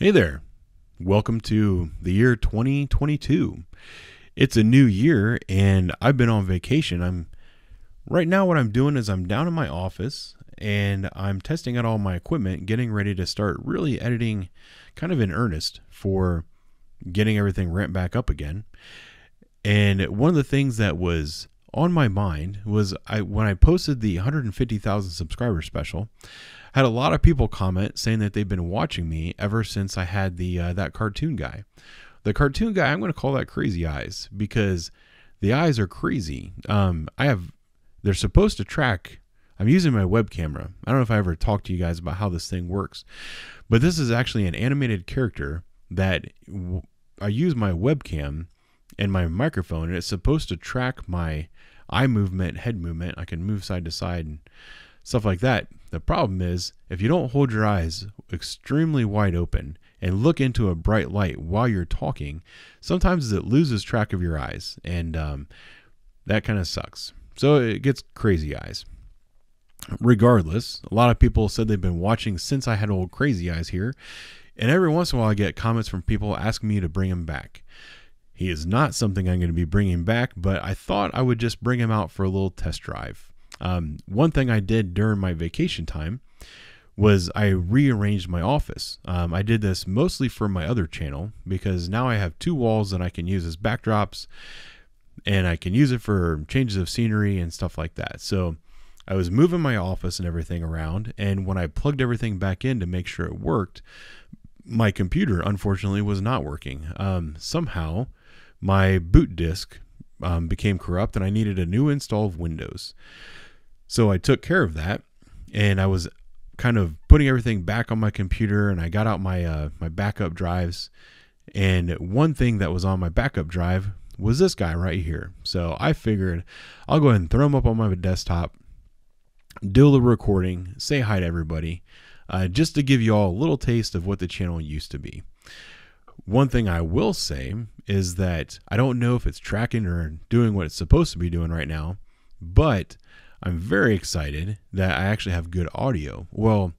Hey there, welcome to the year 2022. It's a new year and I've been on vacation. Right now what I'm doing is I'm down in my office and I'm testing out all my equipment, getting ready to start really editing kind of in earnest for getting everything ramped back up again. And one of the things that was on my mind was when I posted the 150,000 subscriber special, had a lot of people comment saying that they've been watching me ever since I had that cartoon guy. The cartoon guy, I'm going to call that Crazy Eyes because the eyes are crazy. They're supposed to track. I'm using my web camera. I don't know if I ever talked to you guys about how this thing works, but this is actually an animated character that I use my webcam and my microphone, and it's supposed to track my eye movement, head movement. I can move side to side and stuff like that. The problem is if you don't hold your eyes extremely wide open and look into a bright light while you're talking, sometimes it loses track of your eyes, and that kind of sucks. So it gets Crazy Eyes. Regardless, a lot of people said they've been watching since I had old Crazy Eyes here, and every once in a while I get comments from people asking me to bring him back. He is not something I'm going to be bringing back, but I thought I would just bring him out for a little test drive. One thing I did during my vacation time was I rearranged my office. I did this mostly for my other channel because now I have two walls that I can use as backdrops, and I can use it for changes of scenery and stuff like that. So I was moving my office and everything around, and when I plugged everything back in to make sure it worked, my computer unfortunately was not working. Somehow my boot disk became corrupt and I needed a new install of Windows. So I took care of that, and I was kind of putting everything back on my computer, and I got out my my backup drives, and one thing that was on my backup drive was this guy right here. So I figured I'll go ahead and throw him up on my desktop, do the recording, say hi to everybody, just to give you all a little taste of what the channel used to be. One thing I will say is that I don't know if it's tracking or doing what it's supposed to be doing right now, but I'm very excited that I actually have good audio. Well,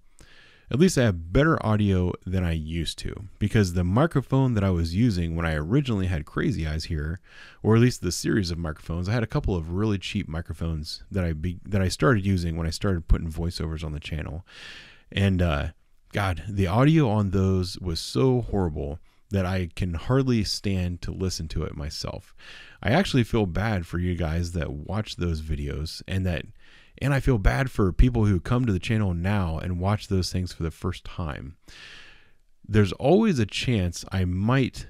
at least I have better audio than I used to, because the microphone that I was using when I originally had Crazy Eyes here, or at least the series of microphones, I had a couple of really cheap microphones that I started using when I started putting voiceovers on the channel. And God, the audio on those was so horrible that I can hardly stand to listen to it myself. I actually feel bad for you guys that watch those videos, and I feel bad for people who come to the channel now and watch those things for the first time. There's always a chance I might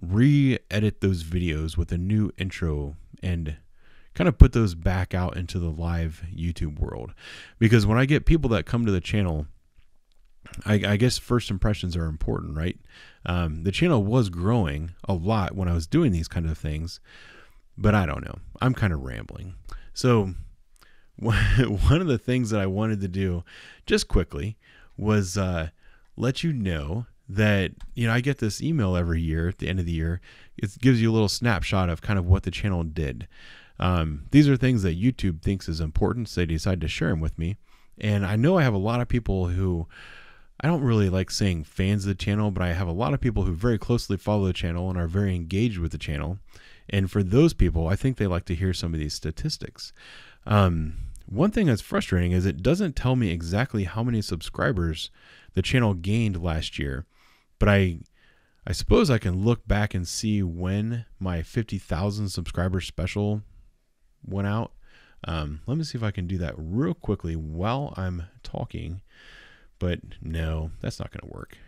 re-edit those videos with a new intro and kind of put those back out into the live YouTube world. Because when I get people that come to the channel, I guess first impressions are important, right? The channel was growing a lot when I was doing these kind of things, but I don't know. I'm kind of rambling. So one of the things that I wanted to do just quickly was let you know that, you know, I get this email every year at the end of the year. It gives you a little snapshot of kind of what the channel did. These are things that YouTube thinks is important, so they decide to share them with me. And I know I have a lot of people who, I don't really like saying fans of the channel, but I have a lot of people who very closely follow the channel and are very engaged with the channel. And for those people, I think they like to hear some of these statistics. One thing that's frustrating is it doesn't tell me exactly how many subscribers the channel gained last year, but I suppose I can look back and see when my 50,000 subscriber special went out. Let me see if I can do that real quickly while I'm talking. But no, that's not going to work.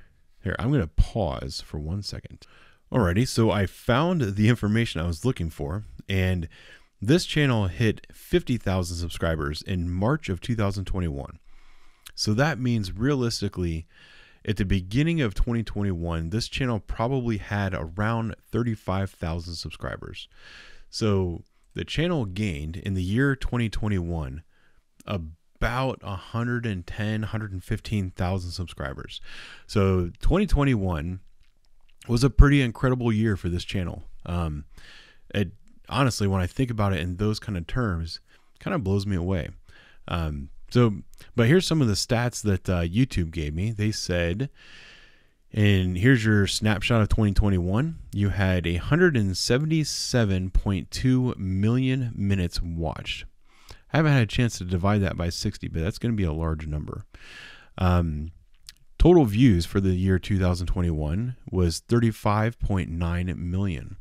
Here, I'm going to pause for 1 second. Alrighty, so I found the information I was looking for, and this channel hit 50,000 subscribers in March of 2021. So that means realistically, at the beginning of 2021, this channel probably had around 35,000 subscribers. So the channel gained in the year 2021 about 115,000 subscribers. So 2021 was a pretty incredible year for this channel. It honestly, when I think about it in those kind of terms, kind of blows me away. But here's some of the stats that YouTube gave me. They said And here's your snapshot of 2021. You had 177.2 million minutes watched. I haven't had a chance to divide that by 60, but that's going to be a large number. Total views for the year 2021 was 35.9 million.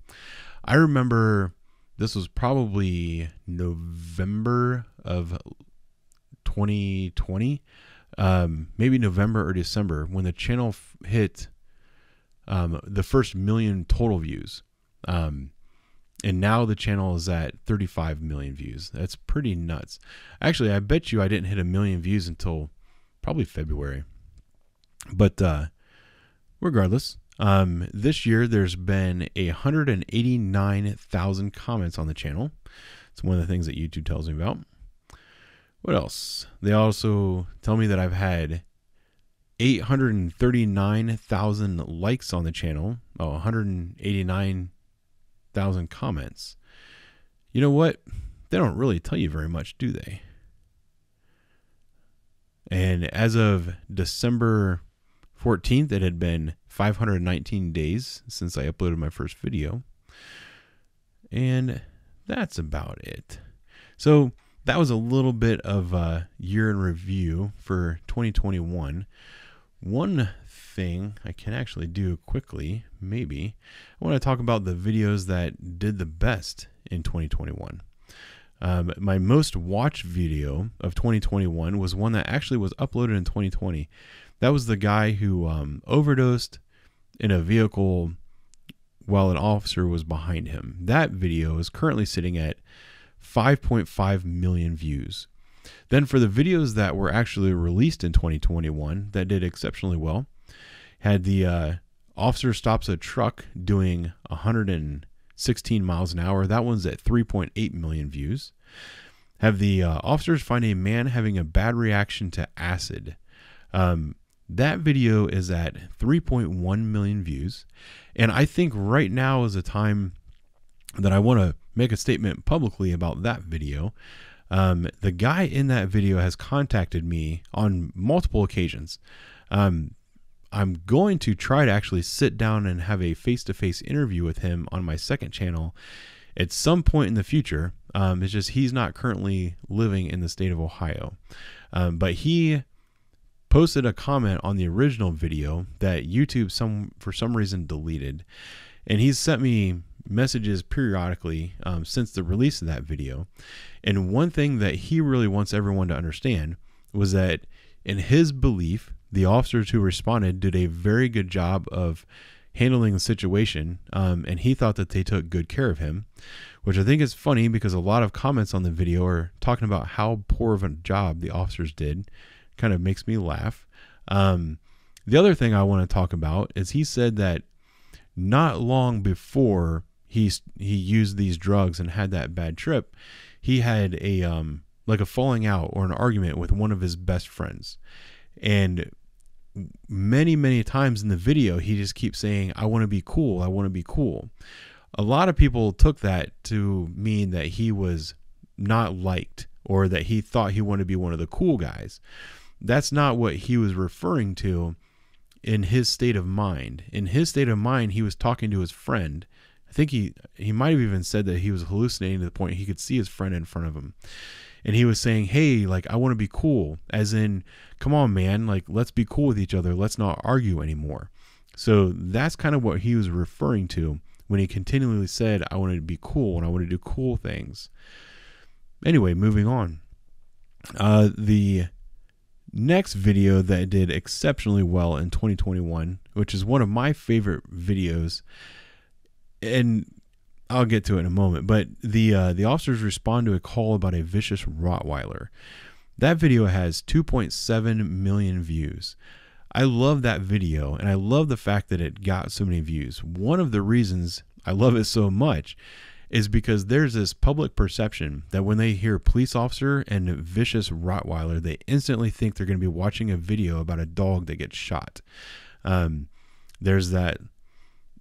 I remember this was probably November of 2020. Maybe November or December, when the channel hit the first million total views. And now the channel is at 35 million views. That's pretty nuts. Actually, I bet you I didn't hit a million views until probably February. But regardless, this year there's been 189,000 comments on the channel. It's one of the things that YouTube tells me about. What else? They also tell me that I've had 839,000 likes on the channel. Oh, 189,000 comments. You know what? They don't really tell you very much, do they? And as of December 14th, it had been 519 days since I uploaded my first video. And that's about it. So that was a little bit of a year in review for 2021. One thing I can actually do quickly, maybe, I want to talk about the videos that did the best in 2021. My most watched video of 2021 was one that actually was uploaded in 2020. That was the guy who overdosed in a vehicle while an officer was behind him. That video is currently sitting at 5.5 million views. Then for the videos that were actually released in 2021 that did exceptionally well, had the officer stops a truck doing 116 miles an hour. That one's at 3.8 million views. Have the officers find a man having a bad reaction to acid. That video is at 3.1 million views. And I think right now is a time that I want to make a statement publicly about that video. The guy in that video has contacted me on multiple occasions. I'm going to try to actually sit down and have a face-to-face interview with him on my second channel at some point in the future. It's just, he's not currently living in the state of Ohio. But he posted a comment on the original video that YouTube for some reason deleted. And he's sent me messages periodically since the release of that video. And one thing that he really wants everyone to understand was that in his belief, the officers who responded did a very good job of handling the situation. And he thought that they took good care of him, which I think is funny because a lot of comments on the video are talking about how poor of a job the officers did. Kind of makes me laugh. The other thing I want to talk about is he said that not long before he used these drugs and had that bad trip, he had a like a falling out or an argument with one of his best friends. And many times in the video, he just keeps saying, "I want to be cool. I want to be cool." A lot of people took that to mean that he was not liked or that he thought he wanted to be one of the cool guys. That's not what he was referring to in his state of mind. In his state of mind, he was talking to his friend. I think he might have even said that he was hallucinating to the point he could see his friend in front of him. And he was saying, "Hey, like, I want to be cool," as in, come on, man, like, let's be cool with each other. Let's not argue anymore. So that's kind of what he was referring to when he continually said, "I wanted to be cool and I want to do cool things." Anyway, moving on. The next video that did exceptionally well in 2021, which is one of my favorite videos, and I'll get to it in a moment, but the officers respond to a call about a vicious Rottweiler. That video has 2.7 million views. I love that video, and I love the fact that it got so many views. One of the reasons I love it so much is because there's this public perception that when they hear police officer and vicious Rottweiler, they instantly think they're going to be watching a video about a dog that gets shot. There's that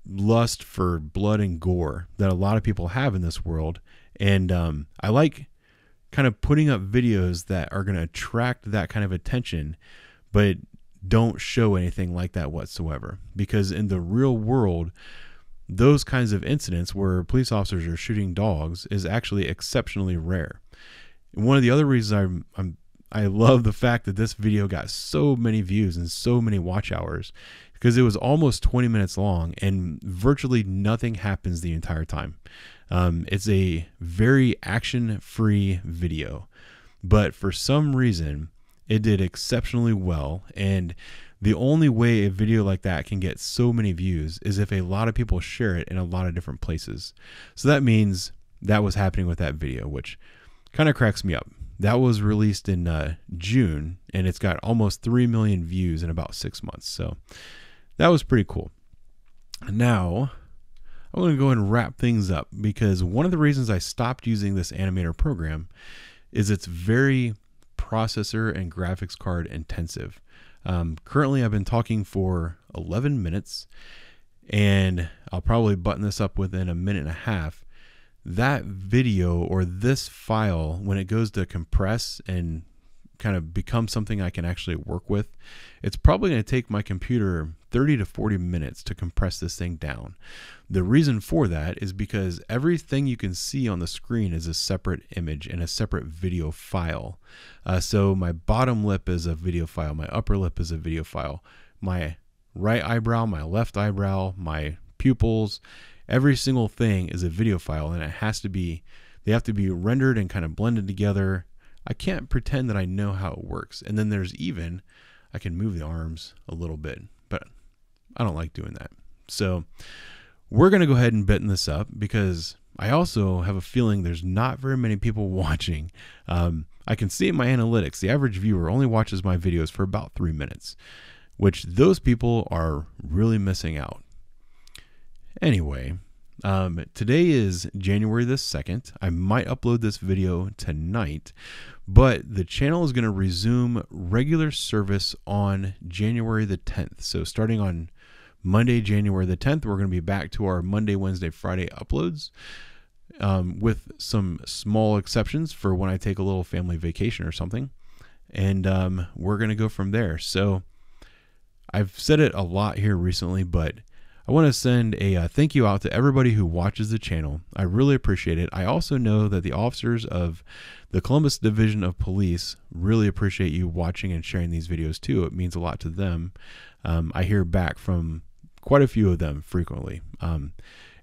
lust for blood and gore that a lot of people have in this world. And I like kind of putting up videos that are going to attract that kind of attention, but don't show anything like that whatsoever, because in the real world, those kinds of incidents where police officers are shooting dogs is actually exceptionally rare. One of the other reasons I love the fact that this video got so many views and so many watch hours, because it was almost 20 minutes long and virtually nothing happens the entire time. It's a very action-free video, but for some reason it did exceptionally well. And the only way a video like that can get so many views is if a lot of people share it in a lot of different places. So that means that was happening with that video, which kind of cracks me up. That was released in June, and it's got almost 3 million views in about 6 months. So that was pretty cool. Now I'm going to go ahead and wrap things up, because one of the reasons I stopped using this animator program is it's very processor and graphics card intensive. Currently I've been talking for 11 minutes and I'll probably button this up within a minute and a half. That video, or this file, when it goes to compress and kind of become something I can actually work with, it's probably going to take my computer 30 to 40 minutes to compress this thing down. The reason for that is because everything you can see on the screen is a separate image and a separate video file. So my bottom lip is a video file, my upper lip is a video file, my right eyebrow, my left eyebrow, my pupils, every single thing is a video file, and it has to be, they have to be rendered and kind of blended together. I can't pretend that I know how it works. And then there's even, I can move the arms a little bit, but I don't like doing that. So we're going to go ahead and button this up, because I also have a feeling there's not very many people watching. I can see in my analytics, the average viewer only watches my videos for about 3 minutes, which those people are really missing out. Anyway, today is January the 2nd. I might upload this video tonight, but the channel is going to resume regular service on January the 10th. So starting on Monday, January the 10th, we're going to be back to our Monday, Wednesday, Friday uploads, with some small exceptions for when I take a little family vacation or something. And we're going to go from there. So I've said it a lot here recently, but I want to send a thank you out to everybody who watches the channel. I really appreciate it. I also know that the officers of the Columbus Division of Police really appreciate you watching and sharing these videos too. It means a lot to them. I hear back from quite a few of them frequently.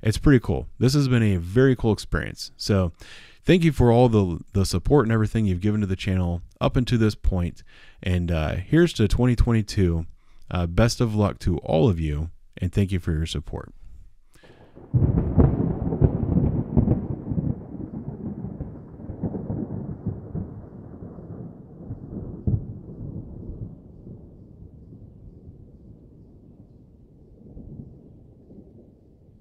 It's pretty cool. This has been a very cool experience. So thank you for all the support and everything you've given to the channel up until this point. And here's to 2022. Best of luck to all of you. And thank you for your support.